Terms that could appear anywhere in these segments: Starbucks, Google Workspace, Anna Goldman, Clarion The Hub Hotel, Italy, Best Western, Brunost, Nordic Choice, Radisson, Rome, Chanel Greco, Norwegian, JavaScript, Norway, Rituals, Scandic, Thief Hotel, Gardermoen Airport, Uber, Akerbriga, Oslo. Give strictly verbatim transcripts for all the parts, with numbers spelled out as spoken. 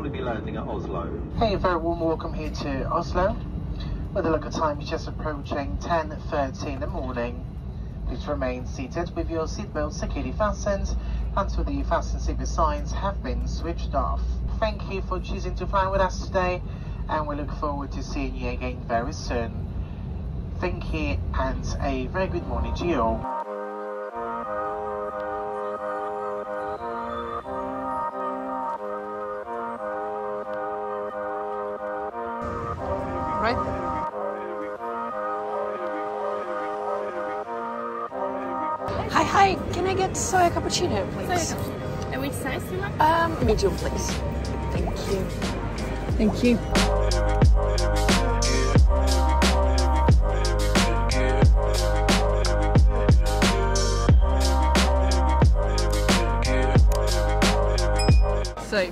probably be landing at Oslo. Hey, a very warm welcome here to Oslo. With a look at time, it's just approaching ten thirty in the morning. Please remain seated with your seatbelt securely fastened until the fasten seatbelt signs have been switched off. Thank you for choosing to fly with us today, and we look forward to seeing you again very soon. Thank you, and a very good morning to you all. Hi, hi, can I get soy cappuccino, please? Soy cappuccino. And which size do you want? Um, medium, please. Thank you. Thank you. So,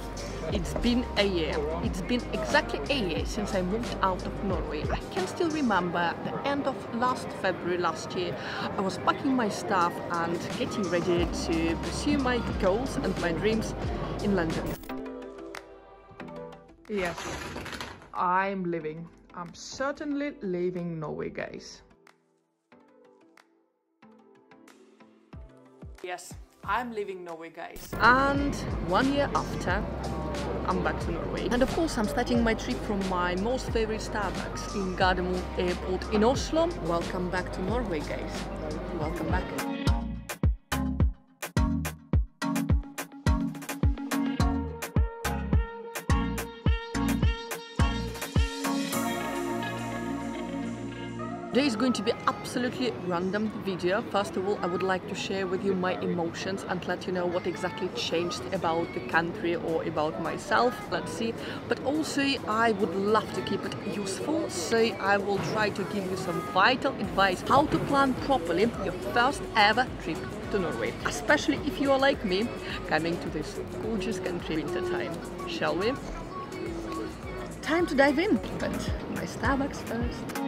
it's been a year. It's been exactly a year since I moved out of Norway. I can still remember the end of last February last year. I was packing my stuff and getting ready to pursue my goals and my dreams in London. Yes, I'm leaving. I'm certainly leaving Norway, guys. Yes, I'm leaving Norway, guys. And one year after, I'm back to Norway. And of course, I'm starting my trip from my most favorite Starbucks in Gardermoen Airport in Oslo. Welcome back to Norway, guys. Welcome back. Today is going to be absolutely random video. First of all, I would like to share with you my emotions and let you know what exactly changed about the country or about myself. Let's see. But also, I would love to keep it useful, so I will try to give you some vital advice how to plan properly your first ever trip to Norway, especially if you are like me, coming to this gorgeous country winter time. Shall we? Time to dive in, but my Starbucks first.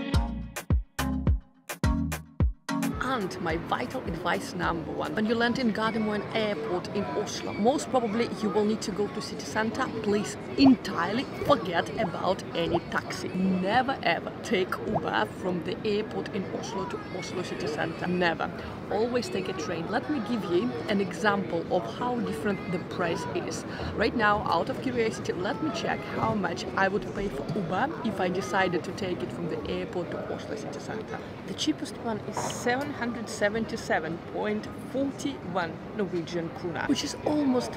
And my vital advice number one, when you land in Gardermoen Airport in Oslo, most probably you will need to go to city center. Please entirely forget about any taxi. Never ever take Uber from the airport in Oslo to Oslo city center. Never. Always take a train. Let me give you an example of how different the price is. Right now, out of curiosity, let me check how much I would pay for Uber if I decided to take it from the airport to Oslo city center. The cheapest one is seven hundred seventy-seven point four one Norwegian kroner, which is almost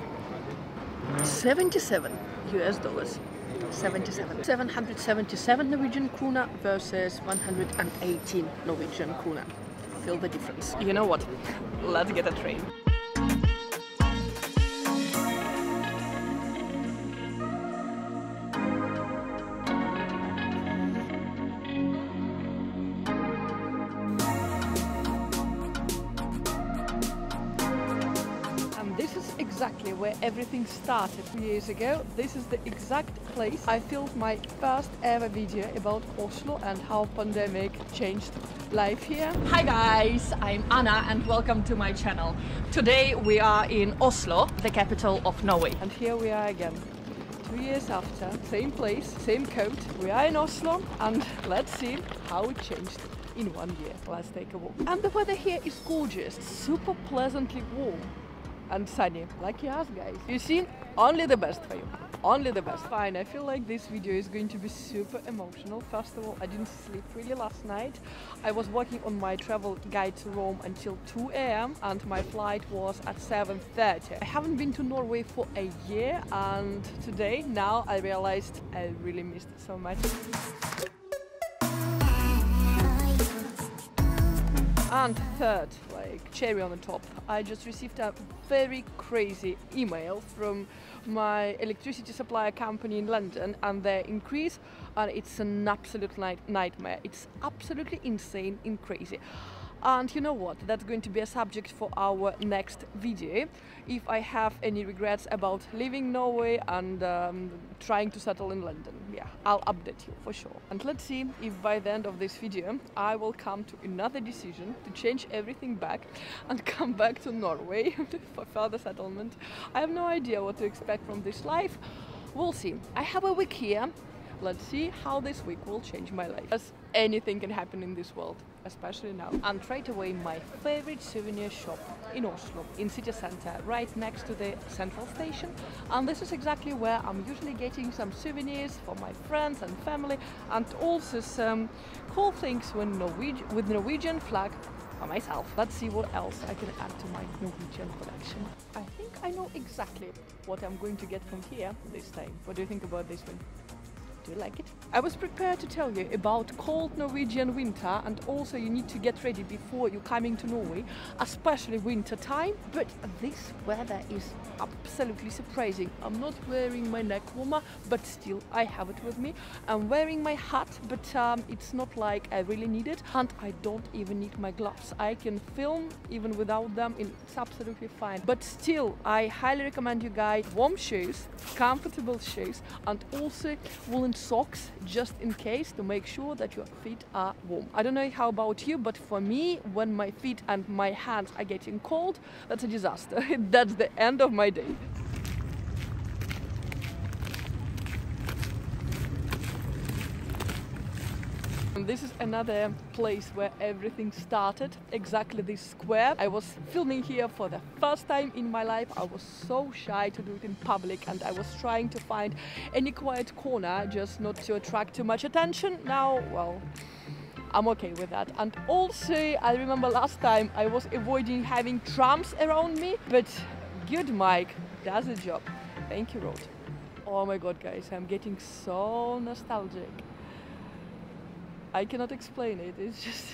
seventy-seven U S dollars. seventy-seven. seven hundred seventy-seven Norwegian kroner versus one hundred eighteen Norwegian kroner. Feel the difference. You know what? Let's get a train. Exactly where everything started two years ago. This is the exact place I filmed my first ever video about Oslo and how pandemic changed life here. Hi guys, I'm Anna and welcome to my channel. Today we are in Oslo, the capital of Norway. And here we are again, two years after, same place, same coat. We are in Oslo and let's see how it changed in one year. Let's take a walk. And the weather here is gorgeous, super pleasantly warm and sunny. Lucky us, guys. You've seen only the best for you. Only the best. Fine, I feel like this video is going to be super emotional. First of all, I didn't sleep really last night. I was working on my travel guide to Rome until two A M and my flight was at seven thirty. I haven't been to Norway for a year and today, now, I realized I really missed it so much. And third, like cherry on the top, I just received a very crazy email from my electricity supplier company in London and their increase, and it's an absolute night nightmare. It's absolutely insane and crazy. And you know what? That's going to be a subject for our next video. If I have any regrets about leaving Norway and um, trying to settle in London, yeah, I'll update you for sure. And let's see if by the end of this video I will come to another decision to change everything back and come back to Norway for further settlement. I have no idea what to expect from this life. We'll see. I have a week here. Let's see how this week will change my life. As anything can happen in this world, especially now. And right away, my favorite souvenir shop in Oslo, in city center, right next to the central station. And this is exactly where I'm usually getting some souvenirs for my friends and family, and also some cool things with Norwegian, with Norwegian flag for myself. Let's see what else I can add to my Norwegian collection. I think I know exactly what I'm going to get from here this time. What do you think about this one? Do you like it? I was prepared to tell you about cold Norwegian winter, and also you need to get ready before you're coming to Norway, especially winter time. But this weather is absolutely surprising. I'm not wearing my neck warmer, but still I have it with me. I'm wearing my hat, but um, it's not like I really need it, and I don't even need my gloves. I can film even without them, it's absolutely fine. But still, I highly recommend you guys warm shoes, comfortable shoes, and also woolen socks, just in case, to make sure that your feet are warm. I don't know how about you, but for me, when my feet and my hands are getting cold, that's a disaster. That's the end of my day. And this is another place where everything started, exactly this square. I was filming here for the first time in my life. I was so shy to do it in public, and I was trying to find any quiet corner just not to attract too much attention. Now, well, I'm okay with that. And also, I remember last time I was avoiding having trams around me, but good Mike does the job. Thank you, road. Oh my God, guys, I'm getting so nostalgic. I cannot explain it, it's just...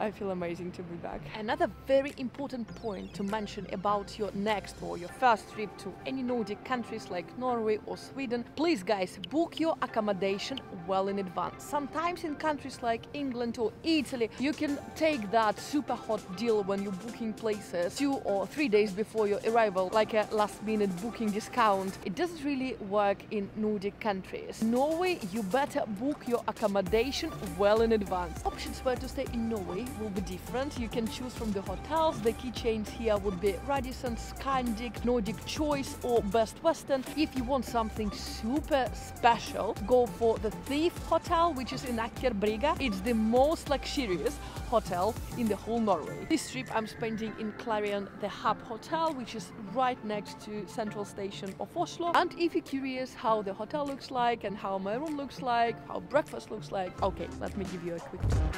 I feel amazing to be back. Another very important point to mention about your next or your first trip to any Nordic countries like Norway or Sweden. Please guys, book your accommodation well in advance. Sometimes in countries like England or Italy, you can take that super hot deal when you're booking places two or three days before your arrival, like a last minute booking discount. It doesn't really work in Nordic countries. Norway, you better book your accommodation well in advance. Options where to stay in Norway will be different. You can choose from the hotels. The key chains here would be Radisson, Scandic, Nordic Choice or Best Western. If you want something super special, go for the Thief Hotel, which is in Akerbriga. It's the most luxurious hotel in the whole Norway. This trip I'm spending in Clarion The Hub Hotel, which is right next to central station of Oslo. And if you're curious how the hotel looks like and how my room looks like, how breakfast looks like, okay, let me give you a quick tour.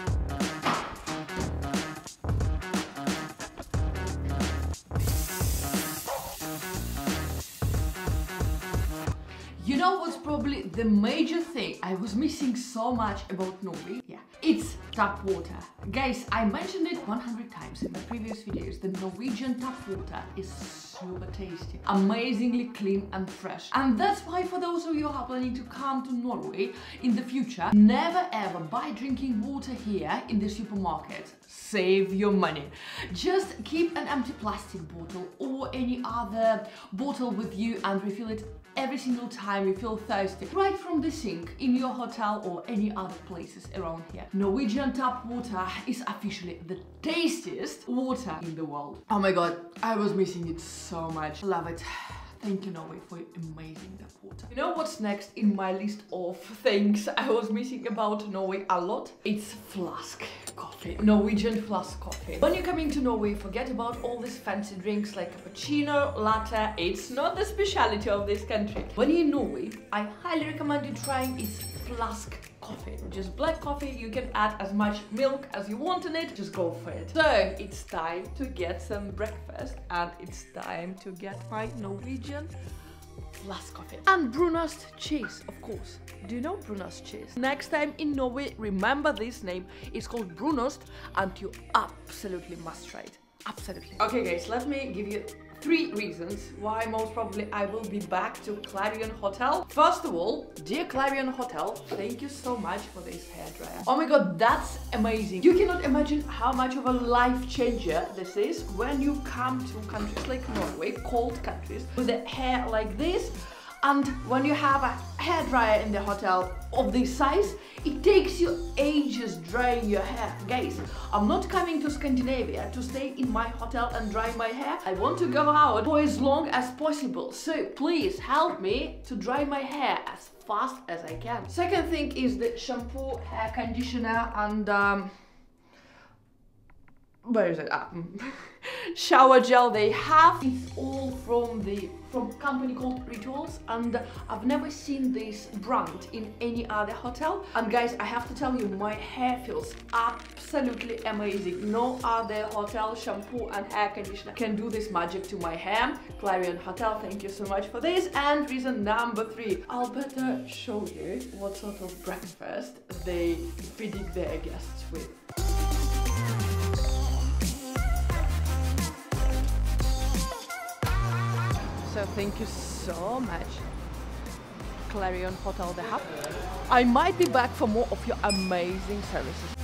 You know what's probably the major thing I was missing so much about Norway? Yeah, it's tap water. Guys, I mentioned it one hundred times in my previous videos. The Norwegian tap water is super tasty, amazingly clean and fresh. And that's why for those of you who are planning to come to Norway in the future, never ever buy drinking water here in the supermarket. Save your money. Just keep an empty plastic bottle or any other bottle with you and refill it every single time you feel thirsty, right from the sink in your hotel or any other places around here. Norwegian tap water is officially the tastiest water in the world. Oh my God, I was missing it so much. Love it. Thank you, Norway, for amazing that water. You know what's next in my list of things I was missing about Norway a lot? It's flask coffee. Norwegian flask coffee. When you're coming to Norway, forget about all these fancy drinks like cappuccino, latte. It's not the speciality of this country. When you're in Norway, I highly recommend you trying its flask coffee. Just black coffee, you can add as much milk as you want in it, just go for it. So it's time to get some breakfast, and it's time to get my Norwegian flask coffee. And Brunost cheese, of course. Do you know Brunost cheese? Next time in Norway, remember this name. It's called Brunost, and you absolutely must try it. Absolutely. Okay guys, let me give you three reasons why most probably I will be back to Clarion Hotel. First of all, dear Clarion Hotel, thank you so much for this hairdryer. Oh my God, that's amazing. You cannot imagine how much of a life changer this is when you come to countries like Norway, cold countries, with a hair like this. And when you have a hairdryer in the hotel of this size, it takes you ages drying your hair. Guys, I'm not coming to Scandinavia to stay in my hotel and dry my hair. I want to go out for as long as possible. So please help me to dry my hair as fast as I can. Second thing is the shampoo, hair conditioner and um, where is it? Ah. Shower gel they have. It's all from the from company called Rituals, and I've never seen this brand in any other hotel. And guys, I have to tell you, my hair feels absolutely amazing. No other hotel shampoo and hair conditioner can do this magic to my hair. Clarion Hotel, thank you so much for this. And reason number three, I'll better show you what sort of breakfast they feeding their guests with. So thank you so much, Clarion Hotel The Hub. I might be back for more of your amazing services.